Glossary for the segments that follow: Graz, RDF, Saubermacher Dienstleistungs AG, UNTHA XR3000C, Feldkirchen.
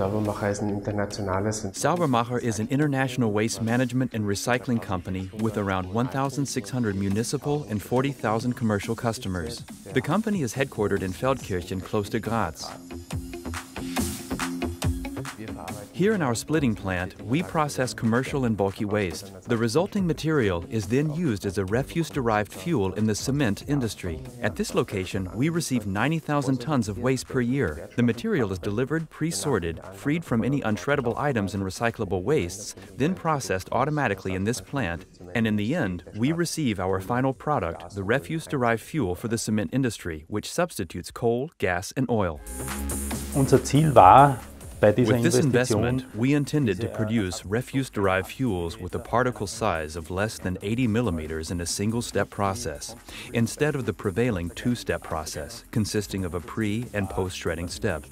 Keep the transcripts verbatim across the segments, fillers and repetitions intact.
Saubermacher is an international waste management and recycling company with around one thousand six hundred municipal and forty thousand commercial customers. The company is headquartered in Feldkirchen, close to Graz. Here in our splitting plant, we process commercial and bulky waste. The resulting material is then used as a refuse-derived fuel in the cement industry. At this location, we receive ninety thousand tons of waste per year. The material is delivered, pre-sorted, freed from any unshreddable items and recyclable wastes, then processed automatically in this plant, and in the end, we receive our final product, the refuse-derived fuel for the cement industry, which substitutes coal, gas, and oil. Unser Ziel war, with this investment, we intended to produce refuse-derived fuels with a particle size of less than eighty millimeters in a single-step process, instead of the prevailing two-step process, consisting of a pre- and post-shredding step.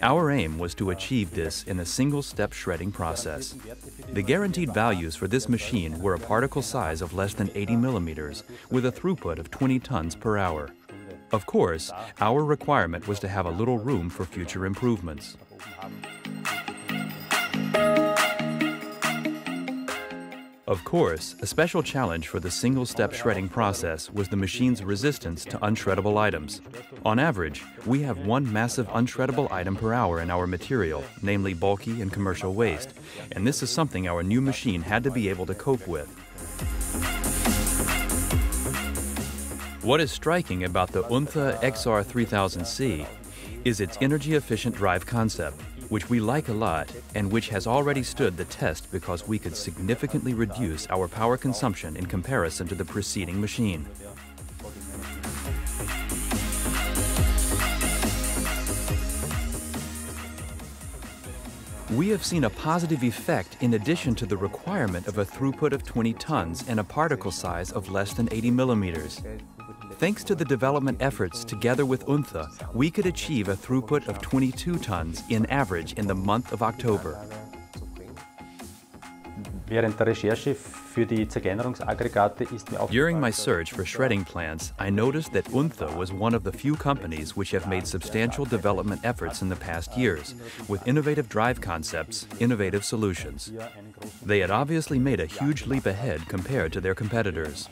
Our aim was to achieve this in a single-step shredding process. The guaranteed values for this machine were a particle size of less than eighty millimeters, with a throughput of twenty tons per hour. Of course, our requirement was to have a little room for future improvements. Of course, a special challenge for the single-step shredding process was the machine's resistance to unshreddable items. On average, we have one massive unshreddable item per hour in our material, namely bulky and commercial waste, and this is something our new machine had to be able to cope with. What is striking about the UNTHA X R three thousand C is its energy-efficient drive concept, which we like a lot and which has already stood the test because we could significantly reduce our power consumption in comparison to the preceding machine. We have seen a positive effect in addition to the requirement of a throughput of twenty tons and a particle size of less than eighty millimeters. Thanks to the development efforts together with UNTHA, we could achieve a throughput of twenty-two tons in average in the month of October. During my search for shredding plants, I noticed that UNTHA was one of the few companies which have made substantial development efforts in the past years, with innovative drive concepts, innovative solutions. They had obviously made a huge leap ahead compared to their competitors.